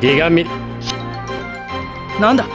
リガミなんだ。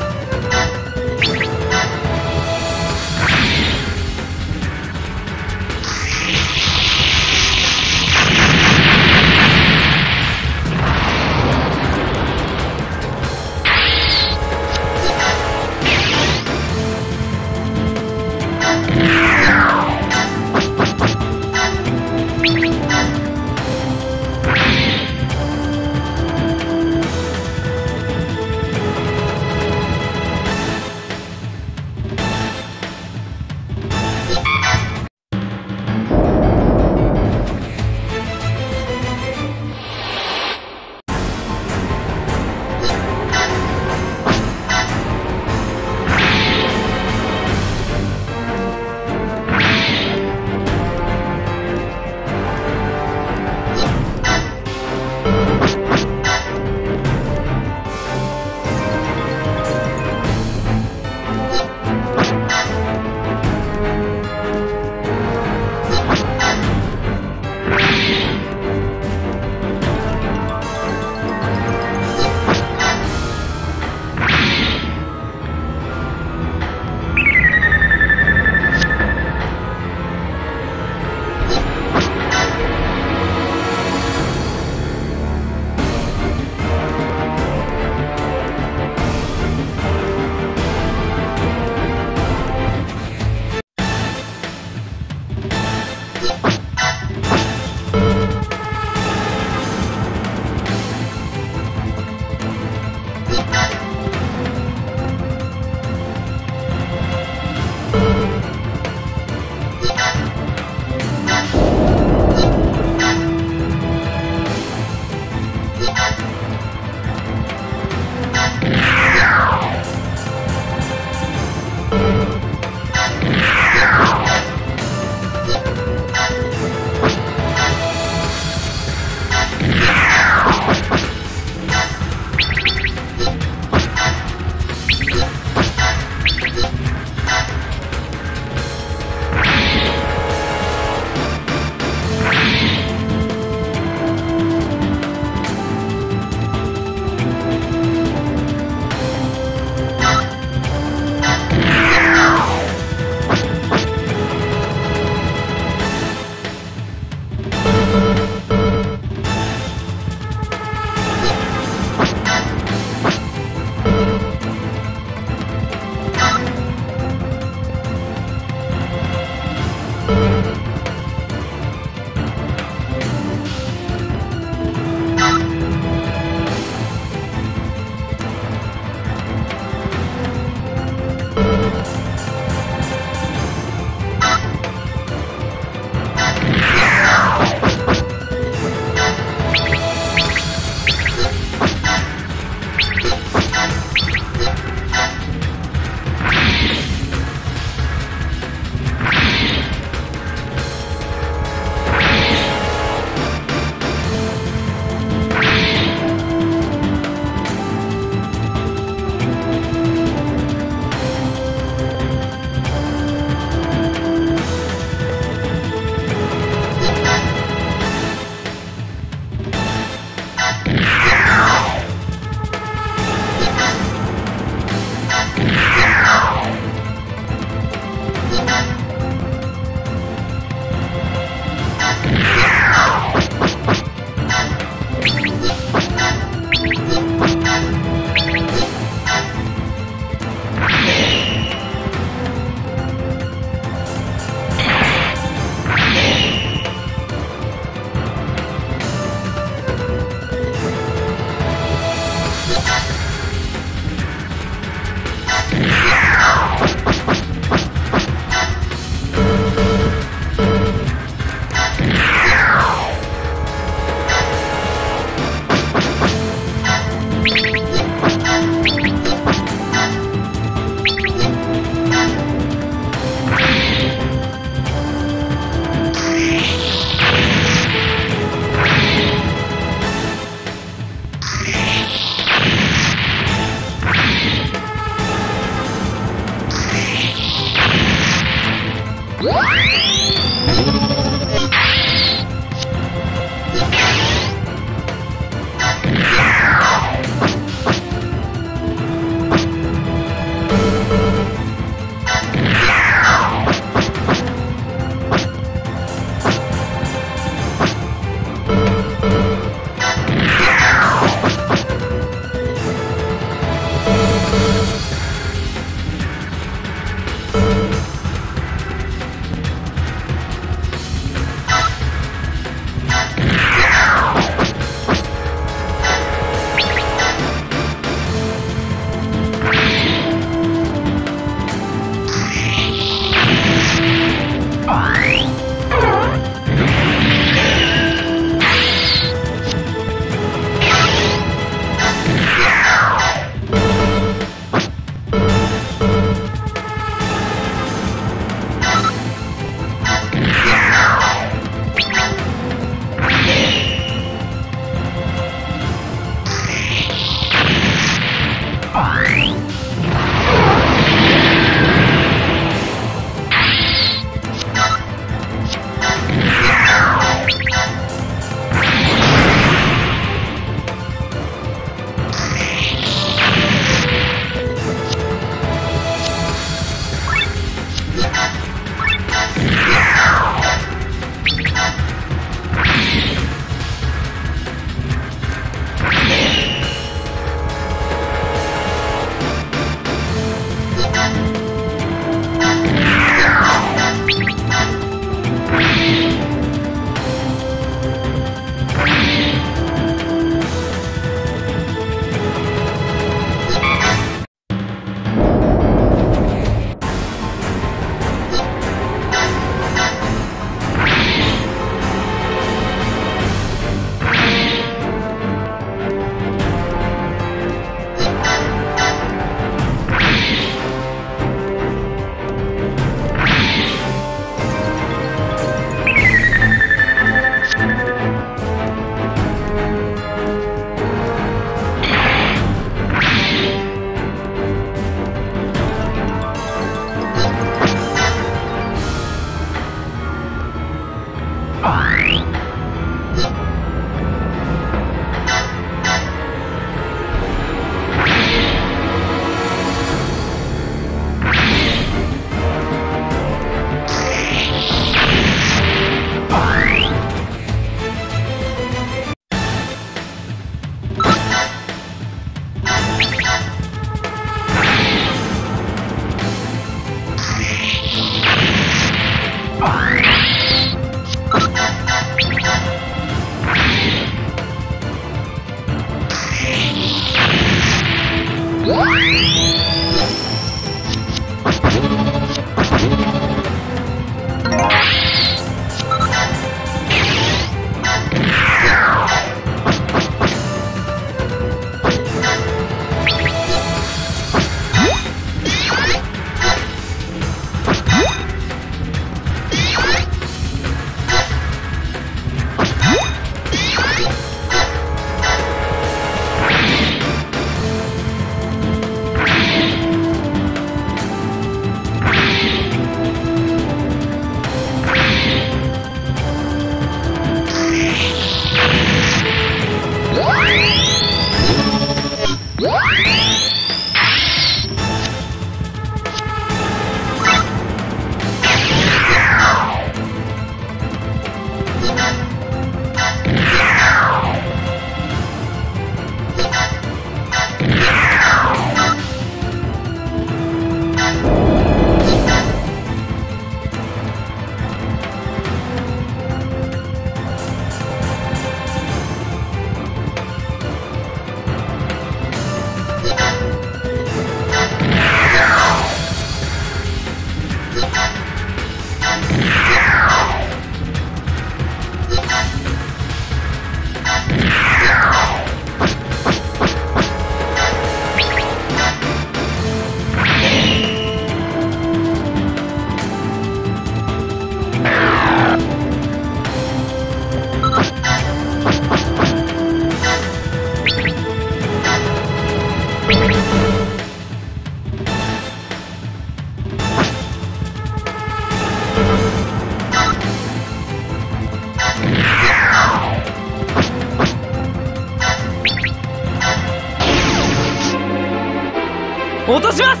落とします。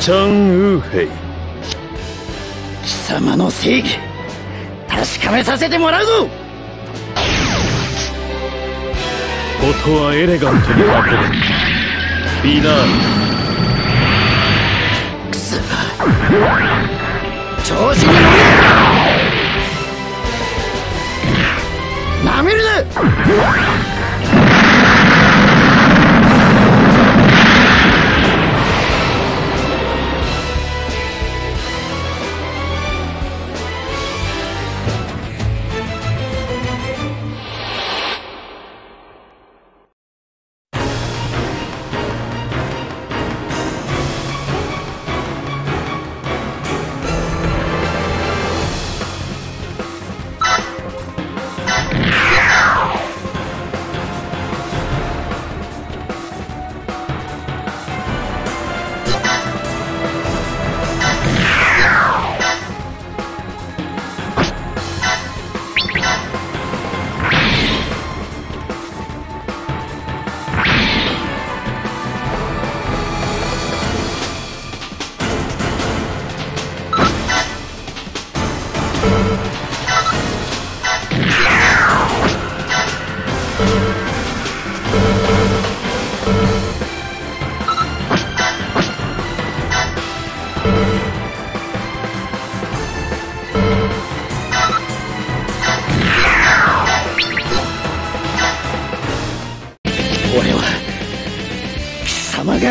チャン・ウーヘイ、貴様の正義確かめさせてもらうぞ。ことはエレガントに運べ、ビナール。くそ、調子に乗れ、なめるな。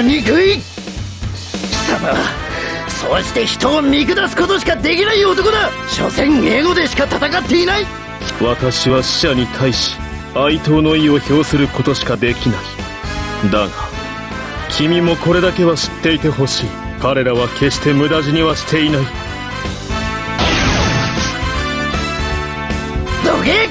憎い。貴様はそうして人を見下すことしかできない男だ。所詮エゴでしか戦っていない。私は死者に対し哀悼の意を表することしかできない。だが君もこれだけは知っていてほしい。彼らは決して無駄死にはしていない。どけ。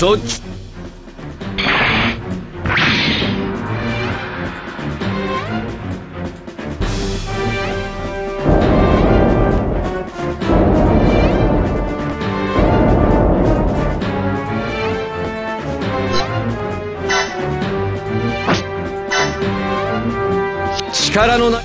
そっち。力のない。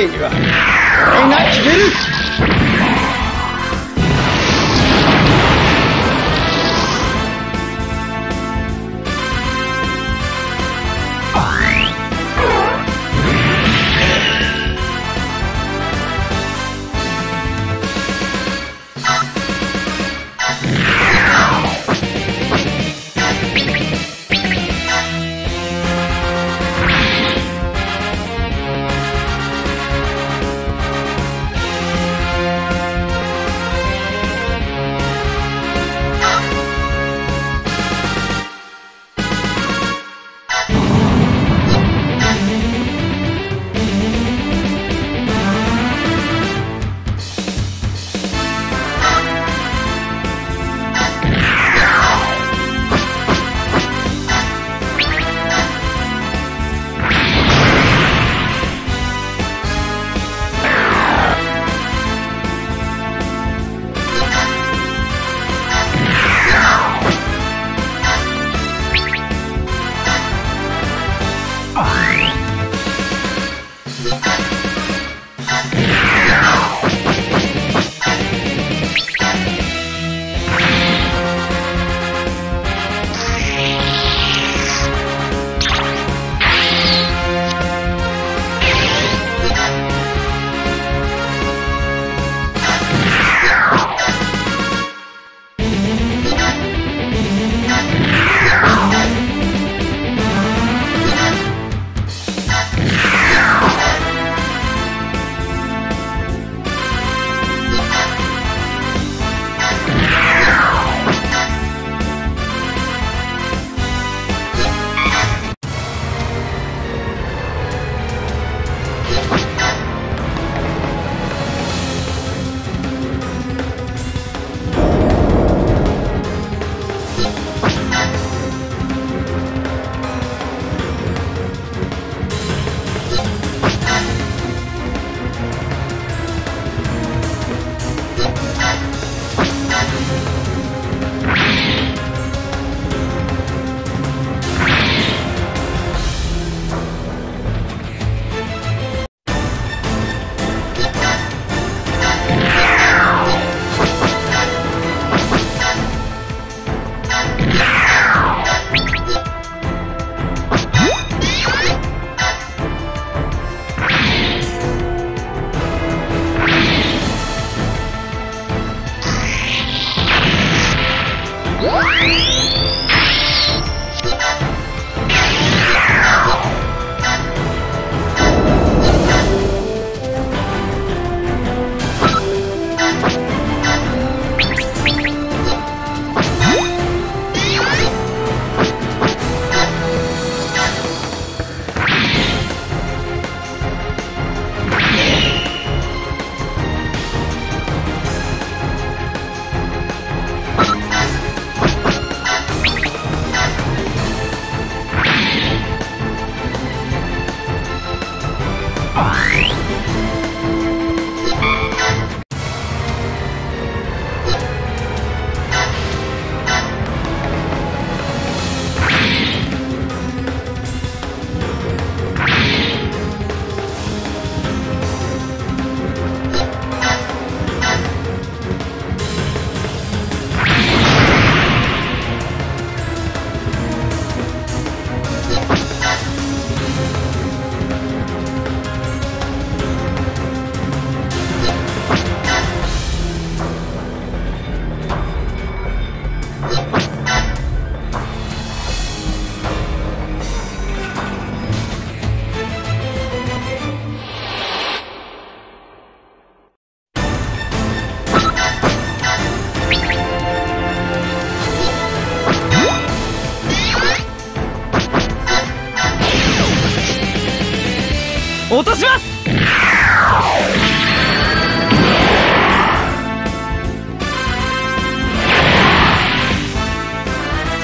刑事は俺が決める。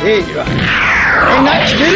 刑事は俺が決める。